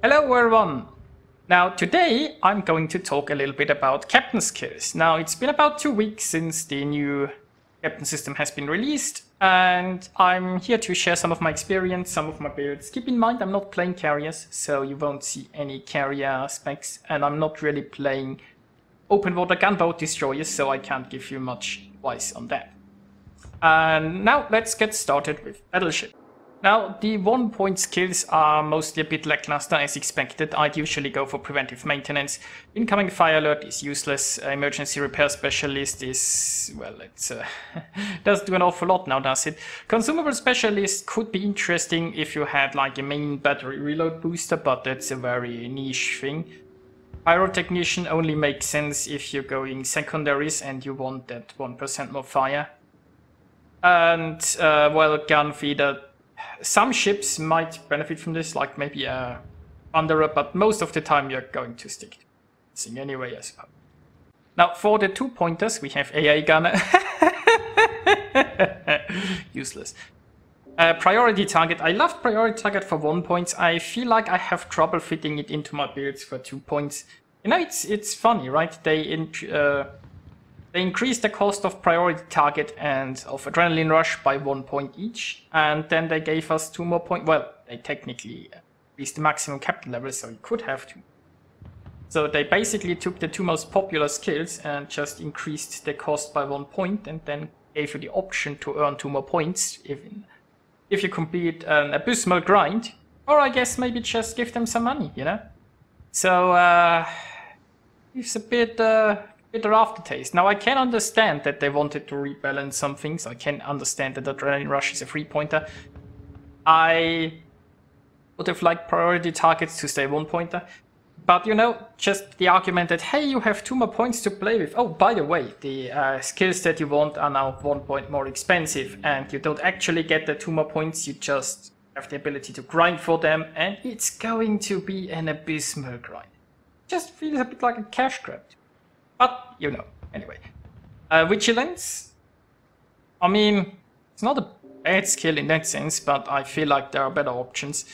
Hello everyone! Now today I'm going to talk a little bit about captain skills. Now it's been about 2 weeks since the new captain system has been released, and I'm here to share some of my experience, some of my builds. Keep in mind I'm not playing carriers, so you won't see any carrier specs, and I'm not really playing open water gunboat destroyers, so I can't give you much advice on that. And now let's get started with Battleship. Now, the 1-point skills are mostly a bit lackluster as expected. I'd usually go for preventive maintenance. Incoming fire alert is useless. Emergency repair specialist is... well, it doesn't do an awful lot now, does it? Consumable specialist could be interesting if you had like a main battery reload booster, but that's a very niche thing. Pyrotechnician only makes sense if you're going secondaries and you want that 1% more fire. And, well, gun feeder. Some ships might benefit from this, like maybe a Thunderer, but most of the time you're going to stick to this thing anyway, I suppose. Now, for the 2-pointers, we have AA Gunner. Useless. Priority Target. I love Priority Target for 1 point. I feel like I have trouble fitting it into my builds for 2 points. You know, it's funny, right? They increase the cost of Priority Target and of Adrenaline Rush by 1 point each, and then they gave us 2 more points. Well, they technically increased the maximum captain level, so you could have 2. So they basically took the 2 most popular skills and just increased the cost by 1 point, and then gave you the option to earn 2 more points if you complete an abysmal grind, or I guess maybe just give them some money, you know? So it's a bit... bitter aftertaste. Now I can understand that they wanted to rebalance some things. I can understand that Adrenaline Rush is a 3-pointer. I would have liked Priority Targets to stay 1-pointer. But you know, just the argument that, hey, you have 2 more points to play with. Oh, by the way, the skills that you want are now 1 point more expensive, and you don't actually get the 2 more points, you just have the ability to grind for them, and it's going to be an abysmal grind. Just feels a bit like a cash grab. But, you know, anyway. Vigilance? I mean, it's not a bad skill in that sense, but I feel like there are better options.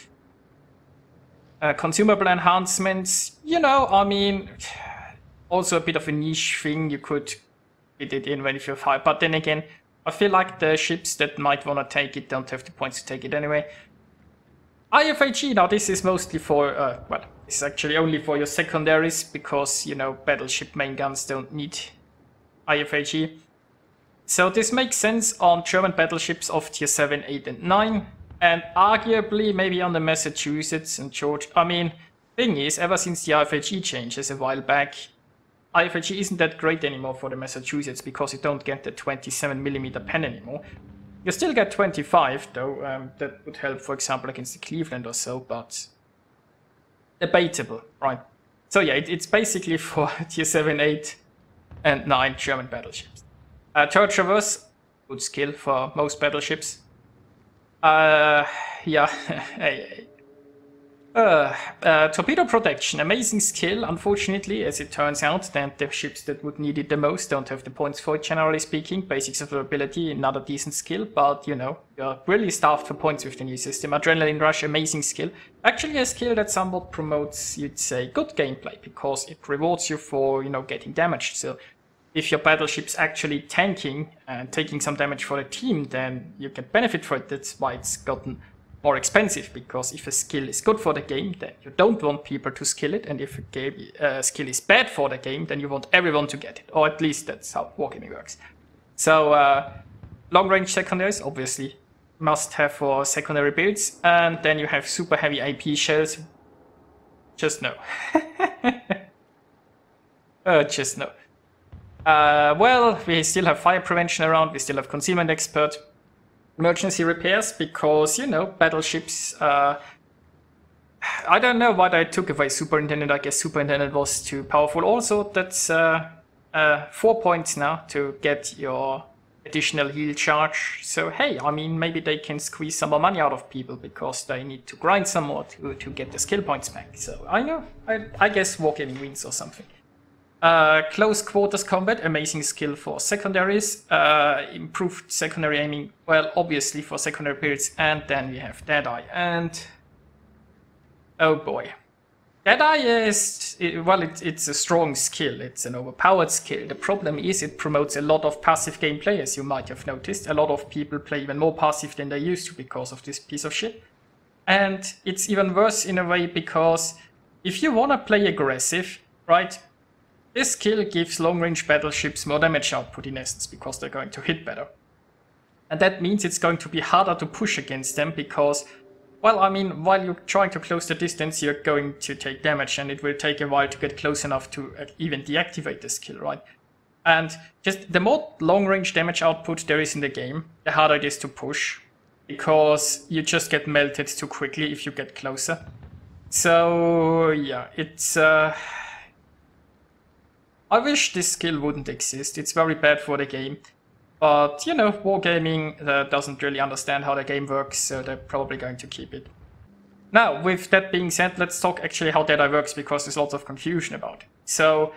Consumable enhancements, you know, I mean, also a bit of a niche thing. You could fit it in when if you're fire, but then again, I feel like the ships that might want to take it don't have the points to take it anyway. IFHE, now this is mostly for, well, it's actually only for your secondaries because, you know, battleship main guns don't need IFHE. So this makes sense on German battleships of tier 7, 8 and 9, and arguably maybe on the Massachusetts and Georgia. I mean, thing is, ever since the IFHE changes a while back, IFHE isn't that great anymore for the Massachusetts because you don't get the 27mm pen anymore. You still get 25, though, that would help, for example, against the Cleveland or so, but debatable, right? So yeah, it's basically for tier 7, 8 and 9 German battleships. Turret traverse, good skill for most battleships. Yeah, torpedo protection, amazing skill. Unfortunately, as it turns out, that the ships that would need it the most don't have the points for it, generally speaking. Basic survivability, another decent skill, but you know, you're really starved for points with the new system. Adrenaline Rush, amazing skill. Actually a skill that somewhat promotes, you'd say, good gameplay, because it rewards you for, you know, getting damaged. So if your battleship's actually tanking and taking some damage for the team, then you can benefit from it. That's why it's gotten more expensive, because if a skill is good for the game, then you don't want people to skill it, and if a skill is bad for the game, then you want everyone to get it, or at least that's how wargaming works. So long-range secondaries obviously must have for secondary builds, and then you have super heavy AP shells. Just no. Just no. Well, we still have fire prevention around, we still have concealment expert. Emergency repairs, because, you know, battleships, I don't know why they took away Superintendent. I guess Superintendent was too powerful. Also, that's 4 points now to get your additional heal charge. So, hey, I mean, maybe they can squeeze some more money out of people, because they need to grind some more to get the skill points back. So, I know, I guess wargaming wins or something. Close quarters combat, amazing skill for secondaries, improved secondary aiming, well, obviously for secondary periods, and then we have Dead Eye, and oh boy, Dead Eye is, well, it's a strong skill, it's an overpowered skill. The problem is it promotes a lot of passive gameplay, as you might have noticed. A lot of people play even more passive than they used to because of this piece of shit. And it's even worse in a way because if you want to play aggressive, right, this skill gives long-range battleships more damage output in essence because they're going to hit better. And that means it's going to be harder to push against them because, well, I mean, while you're trying to close the distance, you're going to take damage, and it will take a while to get close enough to even deactivate the skill, right? And just the more long-range damage output there is in the game, the harder it is to push, because you just get melted too quickly if you get closer. So, yeah, it's... I wish this skill wouldn't exist. It's very bad for the game. But, you know, Wargaming doesn't really understand how the game works, so they're probably going to keep it. Now, with that being said, let's talk actually how Dead Eye works, because there's lots of confusion about it. So,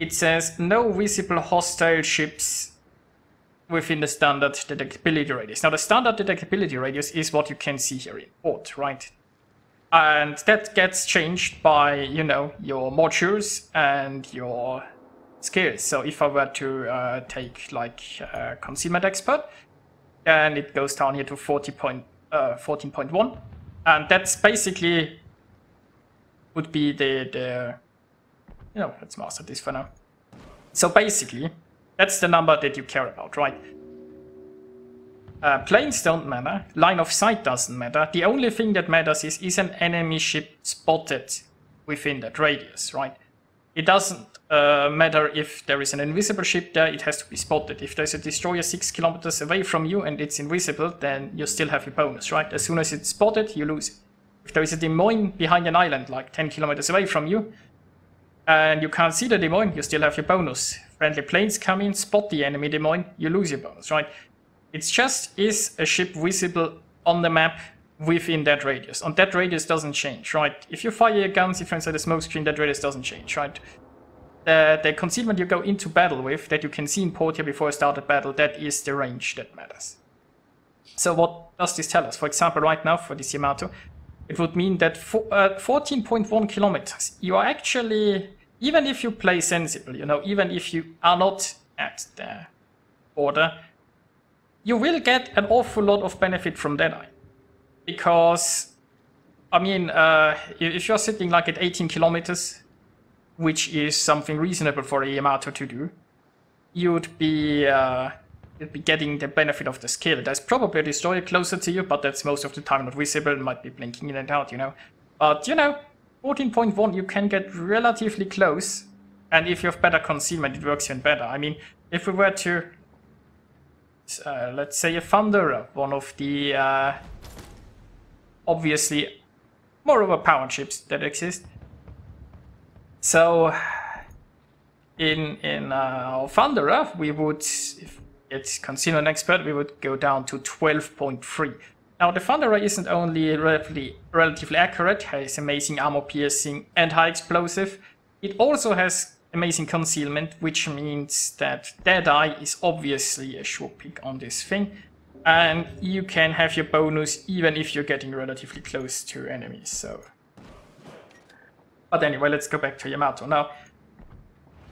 it says no visible hostile ships within the standard detectability radius. Now, the standard detectability radius is what you can see here in port, right? And that gets changed by, you know, your modules and your... skills. So if I were to take like Concealment Expert, then it goes down here to 14.1, and that's basically would be the you know, let's master this for now. So basically, that's the number that you care about, right? Planes don't matter, line of sight doesn't matter. The only thing that matters is an enemy ship spotted within that radius, right? It doesn't matter if there is an invisible ship there, it has to be spotted. If there's a destroyer 6 kilometers away from you and it's invisible, then you still have your bonus, right? As soon as it's spotted, you lose it. If there is a Des Moines behind an island, like 10 kilometers away from you, and you can't see the Des Moines, you still have your bonus. Friendly planes come in, spot the enemy Des Moines, you lose your bonus, right? It's just, is a ship visible on the map within that radius? And that radius doesn't change, right? If you fire your guns, if you're inside a smoke screen, that radius doesn't change, right? The concealment you go into battle with, that you can see in port here before I start a battle, that is the range that matters. So what does this tell us? For example, right now for this Yamato, it would mean that 14.1 kilometers, you are actually, even if you play sensible, you know, even if you are not at the border, you will get an awful lot of benefit from Dead Eye. Because, I mean, if you're sitting like at 18 kilometers, which is something reasonable for a Yamato to do, you'd be getting the benefit of the skill. There's probably a destroyer closer to you, but that's most of the time not visible and might be blinking in and out, you know. But, you know, 14.1, you can get relatively close, and if you have better concealment, it works even better. I mean, if we were to, let's say a Thunderer, one of the... obviously more overpowered ships that exist. So in Thunderer, we would, if it's Concealment Expert, we would go down to 12.3. Now the Thunderer isn't only relatively accurate, has amazing armor piercing and high explosive, it also has amazing concealment, which means that Dead Eye is obviously a sure pick on this thing. And you can have your bonus even if you're getting relatively close to enemies, so... But anyway, let's go back to Yamato. Now,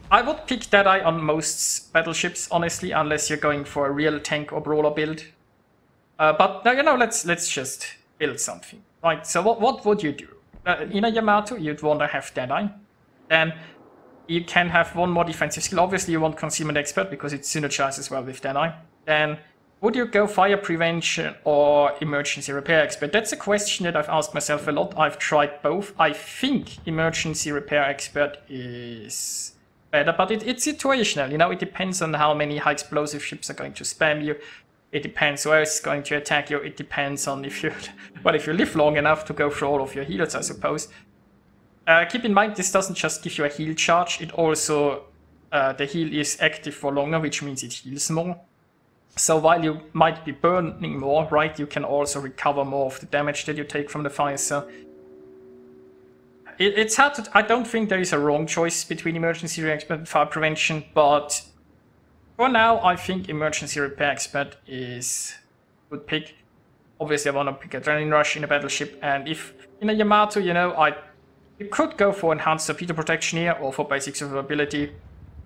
I would pick Dead Eye on most battleships, honestly, unless you're going for a real tank or brawler build. But, you know, let's just build something, right? So what would you do? In a Yamato, you'd want to have Dead Eye. Then you can have one more defensive skill. Obviously, you want Concealment Expert because it synergizes well with Dead Eye. Then... would you go Fire Prevention or Emergency Repair Expert? That's a question that I've asked myself a lot. I've tried both. I think Emergency Repair Expert is better, but it's situational. You know, it depends on how many high explosive ships are going to spam you. It depends where it's going to attack you. It depends on if you... well, if you live long enough to go through all of your heals, I suppose. Keep in mind, this doesn't just give you a heal charge. It also... the heal is active for longer, which means it heals more. So while you might be burning more, right, you can also recover more of the damage that you take from the fire. So it's hard to... I don't think there is a wrong choice between Emergency Repair Expert and Fire Prevention, but for now I think Emergency Repair Expert is a good pick. Obviously I want to pick Adrenaline Rush in a battleship, and if in a Yamato, you know, I You could go for enhanced torpedo protection here or for basic survivability.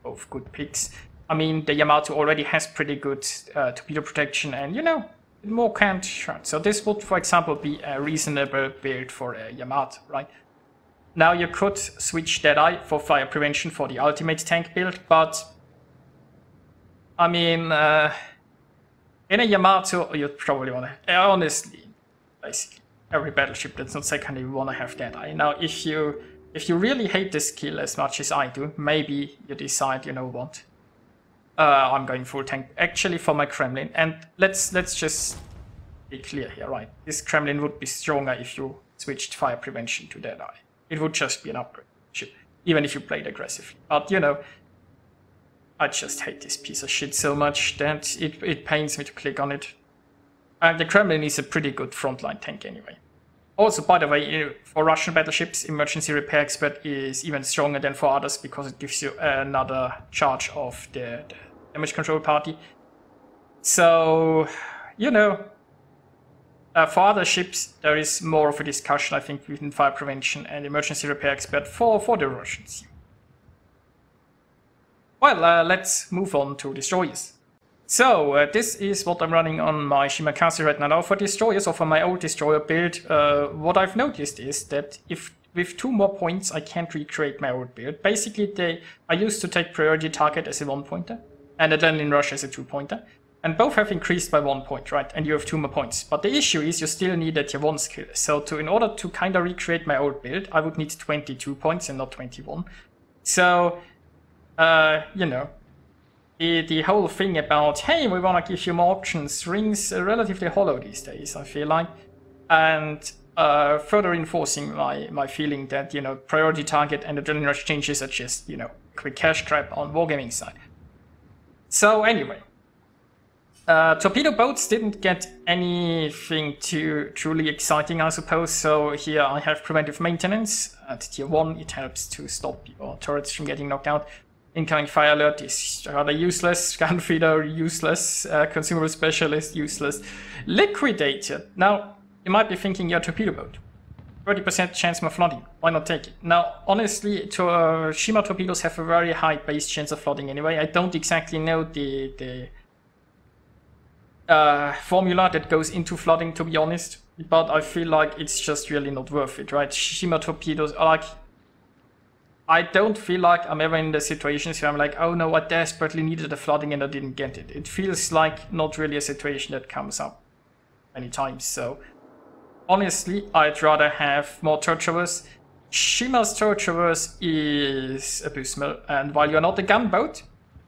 Both good picks. I mean, the Yamato already has pretty good torpedo protection and, you know, more can't shot. So this would, for example, be a reasonable build for a Yamato, right? Now you could switch Dead Eye for fire prevention for the ultimate tank build, but I mean, in a Yamato, you'd probably want to, honestly, basically, every battleship that's not secondary want to have Dead Eye. Now, if you really hate this skill as much as I do, maybe you decide, you know what, I'm going full tank actually for my Kremlin. And let's just be clear here, right? This Kremlin would be stronger if you switched fire prevention to Dead Eye. It would just be an upgrade ship, even if you played aggressively. But you know, I just hate this piece of shit so much that it pains me to click on it. And the Kremlin is a pretty good frontline tank anyway. Also, by the way, for Russian battleships, Emergency Repair Expert is even stronger than for others because it gives you another charge of the damage control party. So, you know, for other ships, there is more of a discussion, I think, between fire prevention and Emergency Repair Expert for the Russians. Well, let's move on to destroyers. So, this is what I'm running on my Shimakaze right now. For destroyers, or for my old destroyer build, what I've noticed is that if with 2 more points I can't recreate my old build. Basically, I used to take Priority Target as a 1-pointer and Adrenaline Rush as a 2-pointer. And both have increased by 1 point, right? And you have 2 more points. But the issue is you still need a tier 1 skill. So in order to kind of recreate my old build, I would need 22 points and not 21. So, you know, the whole thing about, hey, we want to give you more options, rings relatively hollow these days, I feel like. And further reinforcing my feeling that, you know, Priority Target and Adrenaline Rush changes are just, you know, quick cash grab on wargaming side. So anyway, torpedo boats didn't get anything too truly exciting, I suppose. So here I have preventive maintenance at tier 1. It helps to stop your turrets from getting knocked out. Incoming fire alert is rather useless, gun feeder useless, consumable specialist useless, liquidator. Now, you might be thinking, your torpedo boat, 30% chance of flooding, why not take it? Now, honestly, Shima torpedoes have a very high base chance of flooding anyway. I don't exactly know the formula that goes into flooding, to be honest, but I feel like it's just really not worth it, right? Shima torpedoes are like, I don't feel like I'm ever in the situations where I'm like, oh no, I desperately needed the flooding and I didn't get it. It feels like not really a situation that comes up many times. So honestly, I'd rather have more turret traverse. Shima's turret traverse is abysmal, and while you're not a gunboat,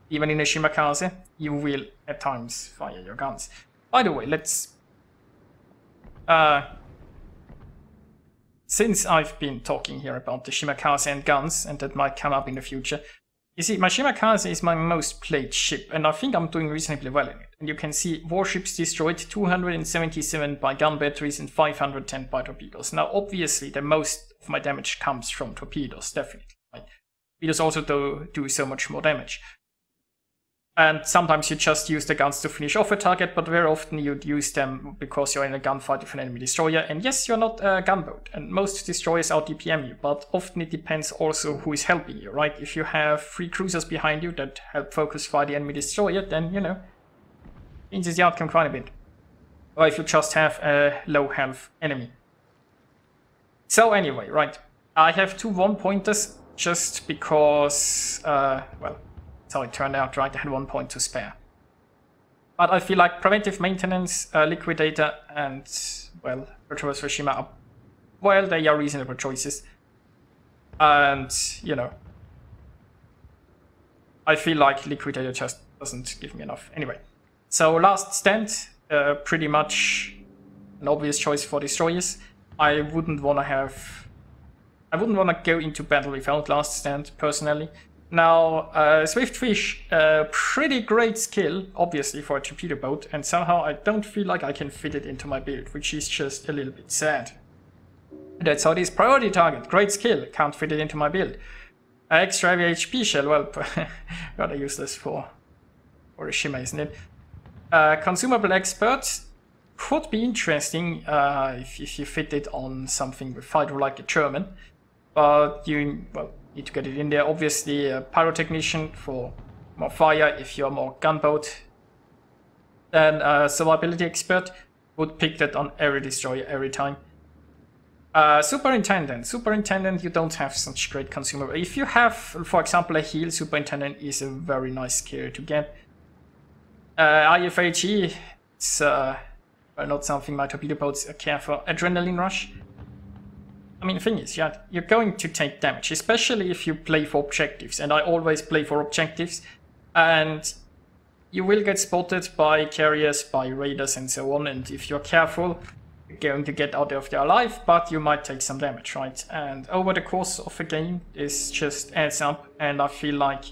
even in a Shimakaze, you will at times fire your guns. By the way, let's... Since I've been talking here about the Shimakaze and guns, and that might come up in the future, you see, my Shimakaze is my most played ship, and I think I'm doing reasonably well in it. And you can see warships destroyed, 277 by gun batteries and 510 by torpedoes. Now, obviously, the most of my damage comes from torpedoes, definitely. Right? Torpedoes also do so much more damage. And sometimes you just use the guns to finish off a target, but very often you'd use them because you're in a gunfight with an enemy destroyer. And yes, you're not a gunboat, and most destroyers out DPM you, but often it depends also who is helping you, right? If you have 3 cruisers behind you that help focus fire the enemy destroyer, then, you know, changes the outcome quite a bit. Or if you just have a low health enemy. So anyway, right, I have 2 1-pointers just because, well... So it turned out, right, I had 1 point to spare. But I feel like preventive maintenance, liquidator, and, well, Retroverse Rishima are, well, they are reasonable choices. And, you know, I feel like liquidator just doesn't give me enough. Anyway, so Last Stand, pretty much an obvious choice for destroyers. I wouldn't want to go into battle without Last Stand, personally. Now, Swiftfish, pretty great skill, obviously, for a torpedo boat, and somehow I don't feel like I can fit it into my build, which is just a little bit sad. That's how it is. Priority Target, great skill, can't fit it into my build. Extra heavy HP shell, well, rather useless for a Shima, isn't it? Consumable Expert could be interesting if you fit it on something with Hydro, like a German. but you need to get it in there. Obviously a pyrotechnician for more fire if you're more gunboat. Then a survivability expert would pick that on every destroyer every time. Superintendent, you don't have such great consumer. If you have, for example, a heal, Superintendent is a very nice carry to get. IFHE, it's well, not something my torpedo boats care for. Adrenaline Rush. I mean, the thing is, yeah, you're going to take damage, especially if you play for objectives, and I always play for objectives, and you will get spotted by carriers, by raiders and so on, and if you're careful, you're going to get out of there alive, but you might take some damage, right? And over the course of a game, this just adds up, and I feel like,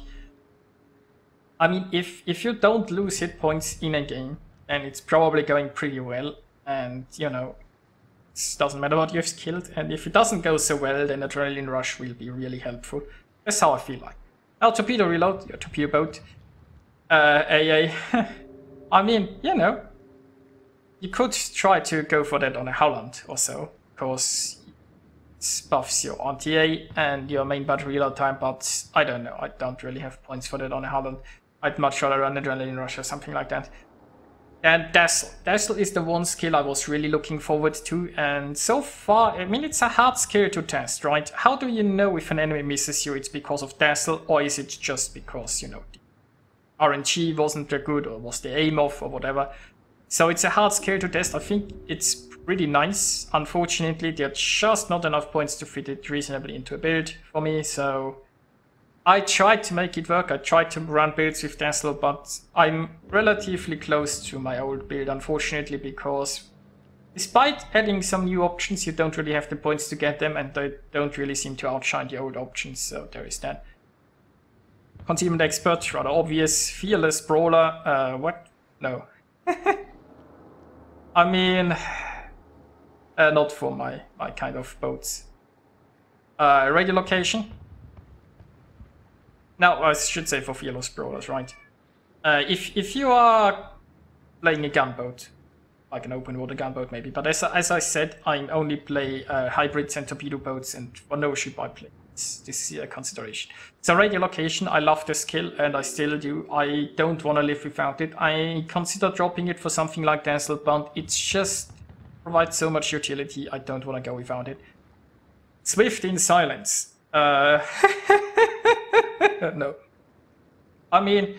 I mean, if you don't lose hit points in a game, then it's probably going pretty well, and, you know, it doesn't matter what you've killed, and if it doesn't go so well, then Adrenaline Rush will be really helpful. That's how I feel like. Now, Torpedo Reload, your torpedo boat, AA, I mean, you know, you could try to go for that on a Holland or so, because it buffs your RTA and your main battery reload time, but I don't know, I don't really have points for that on a Holland. I'd much rather run Adrenaline Rush or something like that. And Dazzle. Dazzle is the one skill I was really looking forward to, and so far, I mean, it's a hard skill to test, right? How do you know if an enemy misses you, it's because of Dazzle, or is it just because, you know, the RNG wasn't very good, or was the aim off, or whatever. So it's a hard skill to test. I think it's pretty nice. Unfortunately, there are just not enough points to fit it reasonably into a build for me. So I tried to make it work. I tried to run builds with Dazzle, but I'm relatively close to my old build, unfortunately, because despite adding some new options, you don't really have the points to get them, and they don't really seem to outshine the old options. So there is that. Concealment Expert, rather obvious. Fearless Brawler. What? No. I mean, not for my kind of boats. Radio Location. Now, I should say for fearless brawlers, right? If you are playing a gunboat, like an open water gunboat maybe, but as I said, I only play hybrids and torpedo boats, and for no ship I play. This is a consideration. So Radio Location, I love the skill and I still do. I don't want to live without it. I consider dropping it for something like Dazzle, but it's just provides so much utility. I don't want to go without it. Swift in Silence. No. I mean,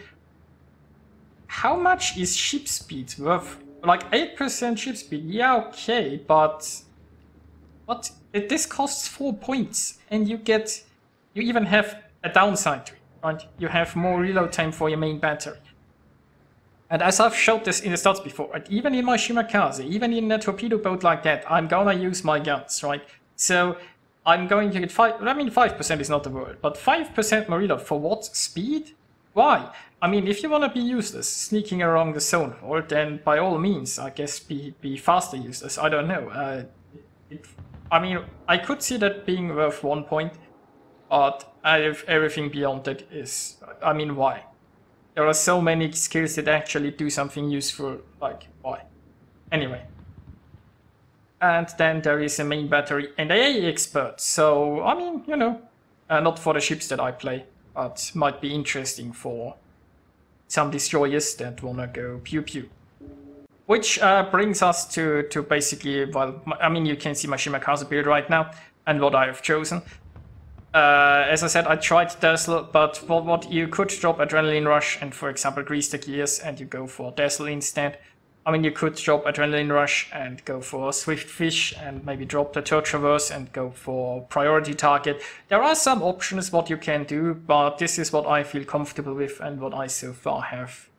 how much is ship speed worth? Like 8% ship speed. Yeah, okay, but what? This costs 4 points, and you get, you even have a downside to it, right? You have more reload time for your main battery. And as I've showed this in the stats before, right, even in my Shimakaze, even in a torpedo boat like that, I'm gonna use my guns, right? So I'm going to get 5, I mean 5% is not the word, but 5% more reload for what? Speed? Why? I mean, if you wanna be useless, sneaking around the zone, or then by all means, I guess be faster useless, I don't know. I mean, I could see that being worth 1 point, but if everything beyond that is, I mean, why? There are so many skills that actually do something useful, like, why? Anyway. And then there is a main battery and AA expert, so, I mean, you know, not for the ships that I play, but might be interesting for some destroyers that wanna go pew-pew. Which brings us to basically, well, I mean, you can see my Shimakaze build right now, and what I have chosen. As I said, I tried Dazzle, but what you could drop Adrenaline Rush and, for example, grease the gears, and you go for Dazzle instead. I mean, you could drop Adrenaline Rush and go for Swiftfish, and maybe drop the Turret Traverse and go for Priority Target. There are some options what you can do, but this is what I feel comfortable with and what I so far have.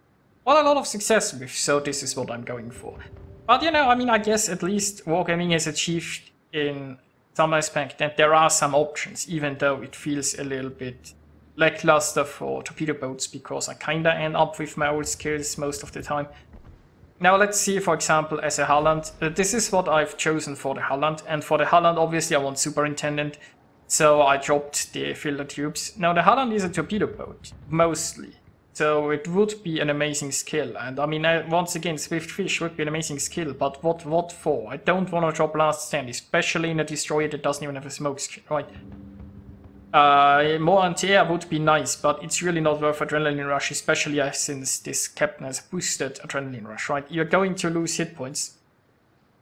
Well, a lot of success with, so this is what I'm going for. But you know, I mean, I guess at least Wargaming has achieved in some aspect that there are some options, even though it feels a little bit lackluster for torpedo boats, because I kinda end up with my old skills most of the time. Now let's see, for example, as a Holland. This is what I've chosen for the Holland, and for the Holland, obviously, I want Superintendent, so I dropped the filter tubes. Now, the Holland is a torpedo boat, mostly. So it would be an amazing skill, and I mean, once again, Swiftfish would be an amazing skill, but what for? I don't want to drop Last Stand, especially in a destroyer that doesn't even have a smoke skill, right? More anti-air would be nice, but it's really not worth Adrenaline Rush, especially since this captain has boosted Adrenaline Rush, right? You're going to lose hit points.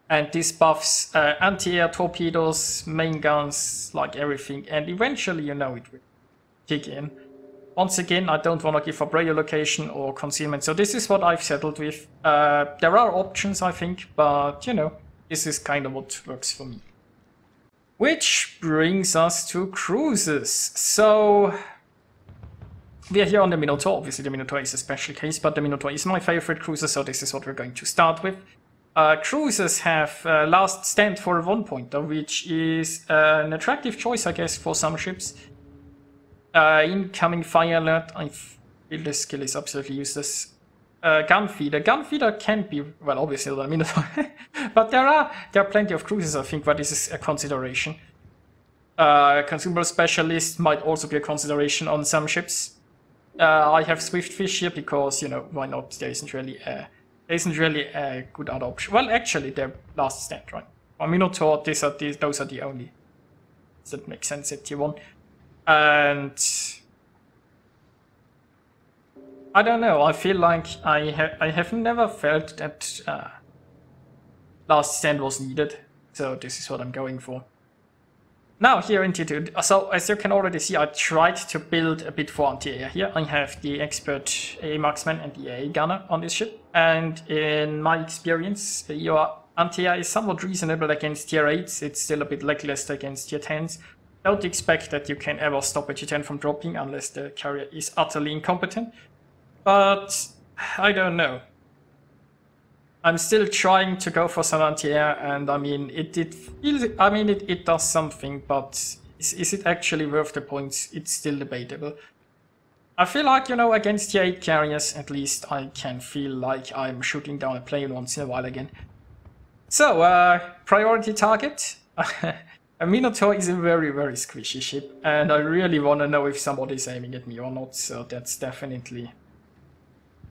And this buffs anti-air, torpedoes, main guns, like everything. And eventually, you know, it will kick in. Once again, I don't want to give up Radio Location or Concealment. So this is what I've settled with. There are options, I think, but, you know, this is kind of what works for me. Which brings us to cruises. So we are here on the Minotaur. Obviously the Minotaur is a special case, but the Minotaur is my favorite cruiser, so this is what we're going to start with. Cruisers have Last Stand for a 1-pointer, which is an attractive choice, I guess, for some ships. Incoming fire alert. I feel this skill is absolutely useless. Gunfeeder can be, well, obviously not a Minotaur, but there are plenty of cruisers, I think, where this is a consideration. Consumable Specialist might also be a consideration on some ships. I have Swiftfish here because, you know, why not? There isn't really a good other option. Well, actually, they're Last Stand, right? Or Minotaur, those are the only. Does that make sense at tier 1? And I don't know, I feel like I have never felt that Last Stand was needed, so this is what I'm going for. Now here in tier 2, so as you can already see, I tried to build a bit for anti-air here. I have the Expert AA Marksman and the AA Gunner on this ship, and in my experience, your anti-air is somewhat reasonable against tier 8s, it's still a bit lackluster against tier 10s. Don't expect that you can ever stop a tier 10 from dropping unless the carrier is utterly incompetent. But I don't know. I'm still trying to go for some anti-air, and I mean, it does something, but is it actually worth the points? It's still debatable. I feel like, you know, against tier 8 carriers, at least I can feel like I'm shooting down a plane once in a while again. So, Priority Target. A Minotaur is a very, very squishy ship, and I really want to know if somebody's aiming at me or not, so that's definitely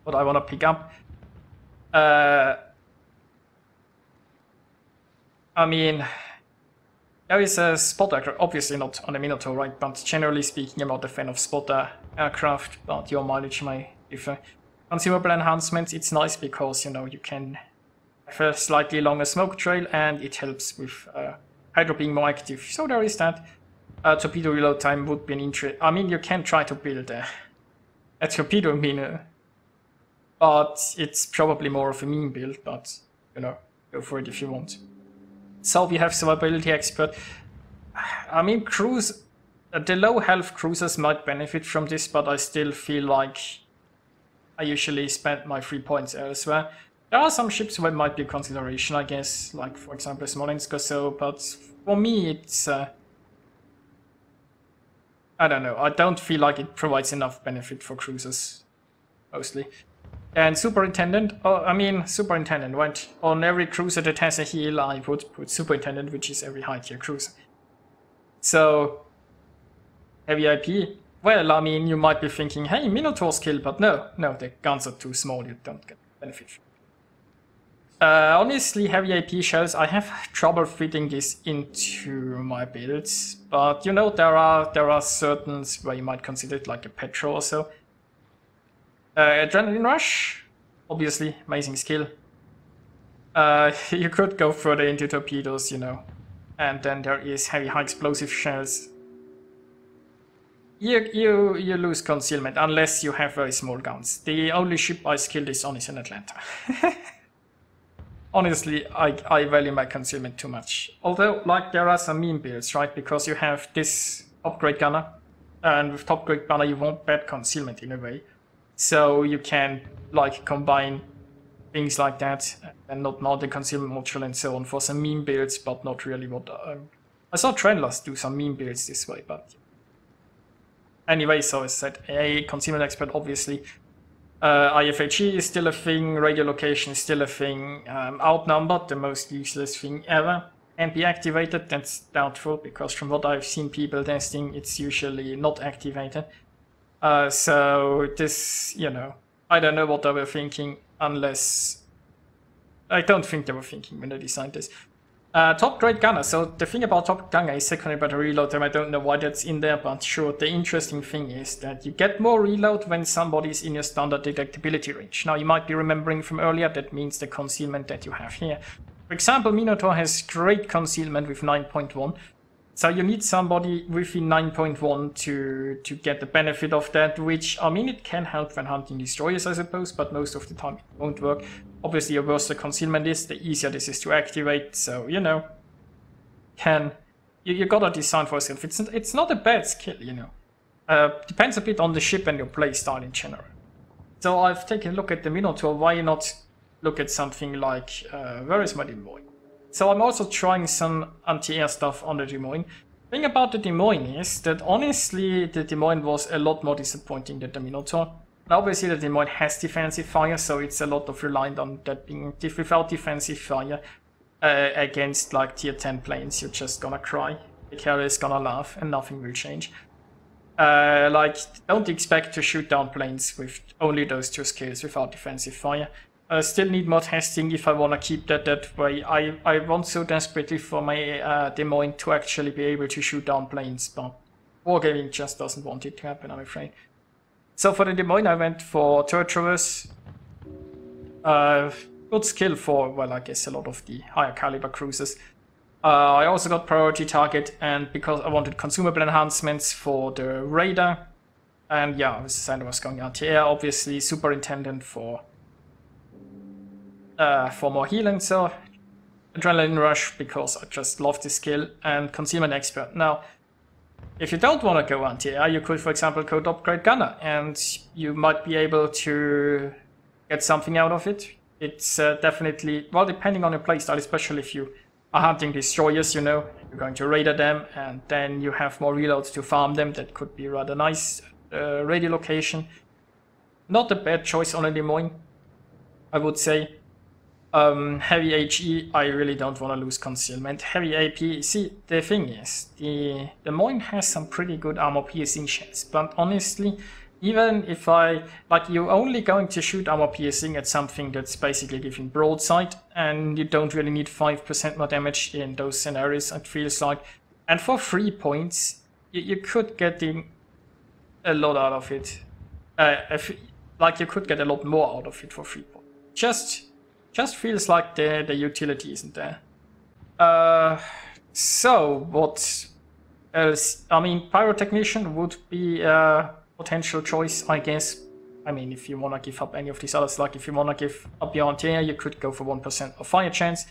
what I want to pick up. I mean, there is a spotter aircraft, obviously not on a Minotaur, right? But generally speaking, I'm not a fan of spotter aircraft, but your mileage may differ. Consumable enhancements, it's nice because, you know, you can have a slightly longer smoke trail, and it helps with hydro being more active, so there is that. Torpedo reload time would be an interest. I mean, you can try to build a torpedo mino, but it's probably more of a meme build, but, you know, go for it if you want. So we have Survivability Expert. I mean, the low health cruisers might benefit from this, but I still feel like I usually spend my 3 points elsewhere. There are some ships where it might be a consideration, I guess, like, for example, Smolensk or so, but for me, it's... I don't know, I don't feel like it provides enough benefit for cruisers, mostly. And Superintendent, Superintendent, right? On every cruiser that has a heal, I would put Superintendent, which is every high tier cruiser. So, heavy IP. Well, I mean, you might be thinking, hey, Minotaur's kill, but no, the guns are too small, you don't get benefit. Honestly, heavy AP shells, I have trouble fitting this into my builds, but, you know, there are certain where you might consider it, like a Petro or so. Adrenaline Rush, obviously, amazing skill. You could go further into torpedoes, you know. And then there is heavy high explosive shells. You lose concealment unless you have very small guns. The only ship I skilled this on is in Atlanta. Honestly, I value my concealment too much. Although, like, there are some meme builds, right? Because you have this top grade gunner, and with top grade gunner you want bad concealment in a way. So you can, like, combine things like that and not the concealment module and so on for some meme builds, but not really what I saw Trendless do some meme builds this way, but anyway, so as I said, a Concealment Expert, obviously. IFHE is still a thing, Radio Location is still a thing, Outnumbered, the most useless thing ever. MP activated, that's doubtful, because from what I've seen people testing, it's usually not activated. So this, you know, I don't know what they were thinking, unless... I don't think they were thinking when they designed this. Top grade gunner. So the thing about top gunner is secondary battery reload, and I don't know why that's in there, but sure, the interesting thing is that you get more reload when somebody's in your standard detectability range. Now you might be remembering from earlier that means the concealment that you have here. For example, Minotaur has great concealment with 9.1. So you need somebody within 9.1 to get the benefit of that, which, I mean, it can help when hunting destroyers, I suppose, but most of the time it won't work. Obviously, the worse the concealment is, the easier this is to activate, so, you know, you gotta design for yourself. It's not a bad skill, you know. Depends a bit on the ship and your playstyle in general. So I've taken a look at the Minotaur. Why not look at something like, where is my Des Moines? So I'm also trying some anti-air stuff on the Des Moines. The thing about the Des Moines is that honestly the Des Moines was a lot more disappointing than the Minotaur. Now obviously the Des Moines has defensive fire, so it's a lot of reliant on that being active. Without defensive fire against like tier 10 planes, you're just gonna cry. The carrier is gonna laugh and nothing will change. Like, don't expect to shoot down planes with only those two skills without defensive fire. I still need more testing if I want to keep that way. I want so desperately for my Des Moines to actually be able to shoot down planes, but wargaming just doesn't want it to happen, I'm afraid. So for the Des Moines I went for turret traverse. Good skill for, well, I guess a lot of the higher caliber cruisers. I also got priority target, and because I wanted consumable enhancements for the radar. And yeah, I was decided I was going anti-air, obviously, superintendent for more healing, so Adrenaline Rush, because I just love this skill, and Concealment Expert. Now, if you don't want to go anti-air, you could, for example, go top grade gunner, and you might be able to get something out of it. It's definitely, well, depending on your playstyle, especially if you are hunting destroyers, you know, you're going to radar them, and then you have more reloads to farm them. That could be rather nice. Radio Location, not a bad choice on a Des Moines, I would say. Heavy HE, I really don't want to lose concealment. Heavy AP, see, the thing is, the Des Moines has some pretty good armor-piercing shots, but honestly, even if you're only going to shoot armor-piercing at something that's basically giving broadside, and you don't really need 5% more damage in those scenarios, it feels like, and for 3 points, you could get a lot out of it. You could get a lot more out of it for 3 points. Just feels like the utility isn't there. So what else? I mean, pyrotechnician would be a potential choice, I guess. I mean, if you want to give up any of these others, like if you want to give up your anti-air, you could go for 1% of fire chance.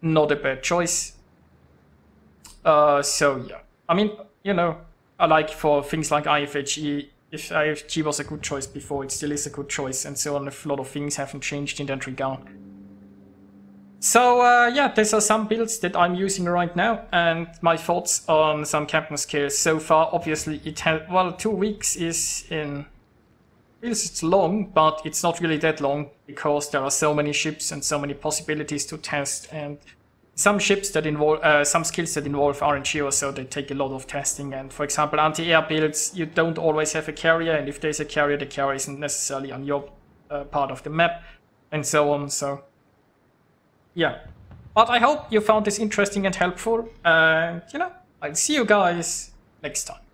Not a bad choice. So yeah, I mean, you know, I like for things like IFHE. If IFG was a good choice before, it still is a good choice, and so on. A lot of things haven't changed in that regard. So yeah, these are some builds that I'm using right now, and my thoughts on some captain skills so far. Obviously, it has, well, 2 weeks is in. Feels it's long, but it's not really that long because there are so many ships and so many possibilities to test, and some ships that involve some skills that involve RNG or so, they take a lot of testing. And for example, anti-air builds, you don't always have a carrier, and if there's a carrier, the carrier isn't necessarily on your part of the map, and so on. So yeah, but I hope you found this interesting and helpful. You know, I'll see you guys next time.